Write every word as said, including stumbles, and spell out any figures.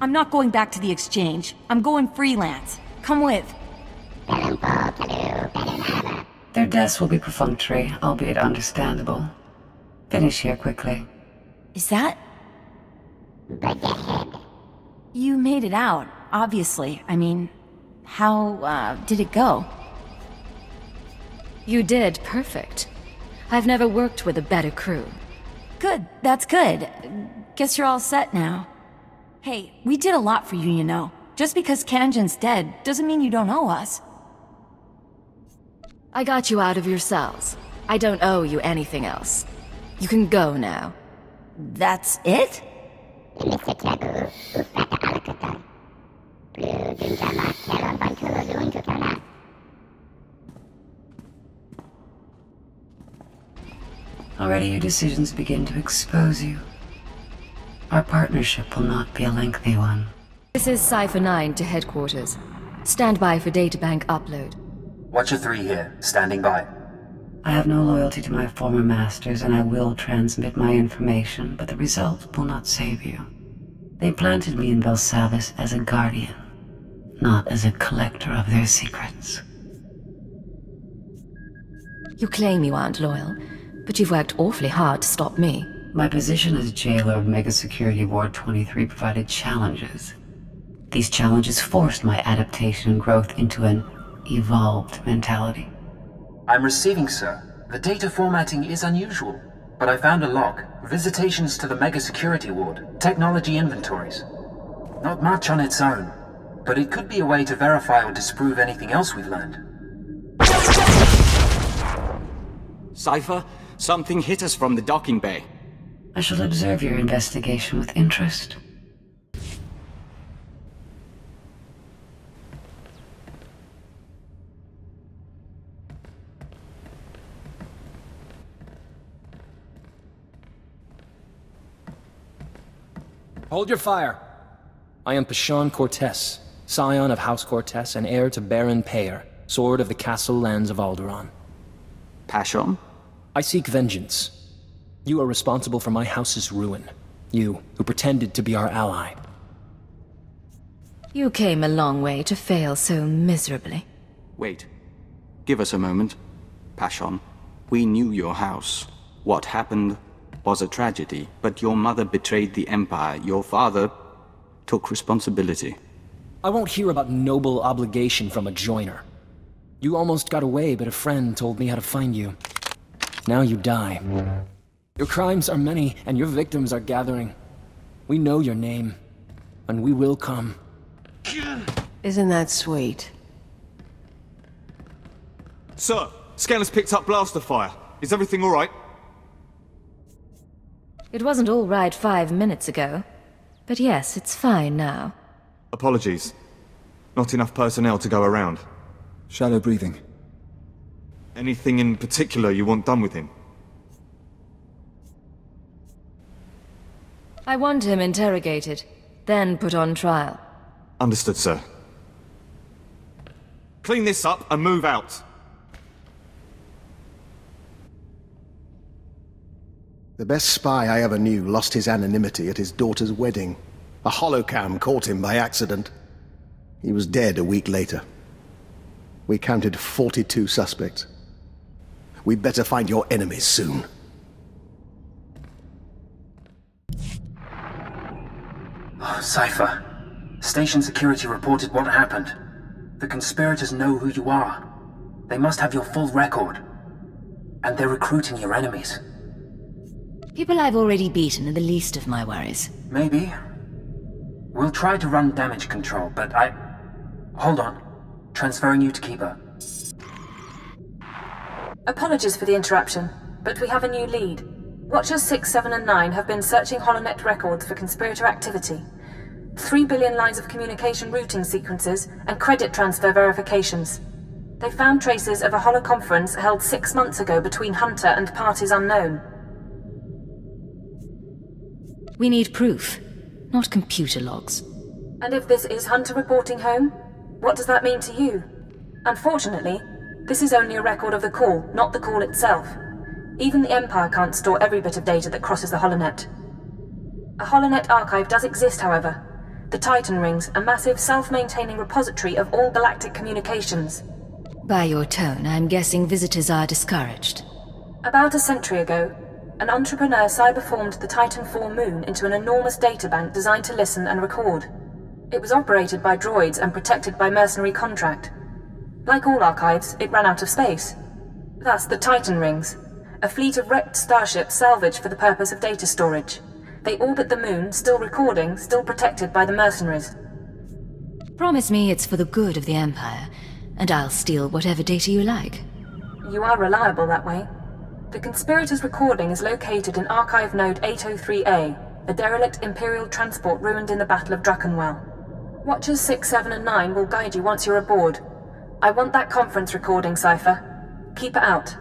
I'm not going back to the exchange. I'm going freelance. Come with. Their deaths will be perfunctory, albeit understandable. Finish here quickly. Is that... You made it out, obviously. I mean, how, uh, did it go? You did perfect. I've never worked with a better crew. Good, that's good. Guess you're all set now. Hey, we did a lot for you, you know. Just because Kanjan's dead doesn't mean you don't owe us. I got you out of your cells. I don't owe you anything else. You can go now. That's it? Already your decisions begin to expose you. Our partnership will not be a lengthy one. This is Cypher nine to headquarters. Stand by for databank upload. Watcher three here, standing by. I have no loyalty to my former masters, and I will transmit my information, but the result will not save you. They planted me in Belsalvis as a guardian, not as a collector of their secrets. You claim you aren't loyal, but you've worked awfully hard to stop me. My position as jailer of Megasecurity Ward twenty-three provided challenges. These challenges forced my adaptation and growth into an evolved mentality. I'm receiving, sir. The data formatting is unusual, but I found a log. Visitations to the Mega Security Ward. Technology inventories. Not much on its own, but it could be a way to verify or disprove anything else we've learned. Cypher, something hit us from the docking bay. I shall observe your investigation with interest. Hold your fire. I am Pashon Cortes, scion of House Cortes and heir to Baron Payer, sword of the castle lands of Alderaan. Pashon? I seek vengeance. You are responsible for my house's ruin. You, who pretended to be our ally. You came a long way to fail so miserably. Wait. Give us a moment. Pashon, we knew your house. What happened was a tragedy, but your mother betrayed the Empire. Your father took responsibility. I won't hear about noble obligation from a joiner. You almost got away, but a friend told me how to find you. Now you die. Your crimes are many, and your victims are gathering. We know your name, and we will come. Isn't that sweet? Sir, Scanner's picked up blaster fire. Is everything all right? It wasn't all right five minutes ago, but yes, it's fine now. Apologies. Not enough personnel to go around. Shallow breathing. Anything in particular you want done with him? I want him interrogated, then put on trial. Understood, sir. Clean this up and move out. The best spy I ever knew lost his anonymity at his daughter's wedding. A holocam caught him by accident. He was dead a week later. We counted forty-two suspects. We'd better find your enemies soon. Oh, Cypher. Station security reported what happened. The conspirators know who you are. They must have your full record. And they're recruiting your enemies. People I've already beaten are the least of my worries. Maybe. We'll try to run damage control, but I... Hold on. Transferring you to Keeper. Apologies for the interruption, but we have a new lead. Watchers six, seven and nine have been searching HoloNet records for conspirator activity. Three billion lines of communication routing sequences and credit transfer verifications. They found traces of a holoconference held six months ago between Hunter and parties unknown. We need proof, not computer logs. And if this is Hunter reporting home, what does that mean to you? Unfortunately, this is only a record of the call, not the call itself. Even the Empire can't store every bit of data that crosses the HoloNet. A HoloNet archive does exist, however. The the Titan Rings, a massive self-maintaining repository of all galactic communications. By your tone, I'm guessing visitors are discouraged. About a century ago, an entrepreneur cyberformed the Titan four moon into an enormous databank designed to listen and record. It was operated by droids and protected by mercenary contract. Like all archives, it ran out of space. Thus, the Titan Rings, a fleet of wrecked starships salvaged for the purpose of data storage. They orbit the moon, still recording, still protected by the mercenaries. Promise me it's for the good of the Empire, and I'll steal whatever data you like. You are reliable that way. The conspirators' recording is located in Archive Node eight oh three A, a derelict Imperial transport ruined in the Battle of Druckenwell. Watchers six, seven, and nine will guide you once you're aboard. I want that conference recording, Cypher. Keep it out.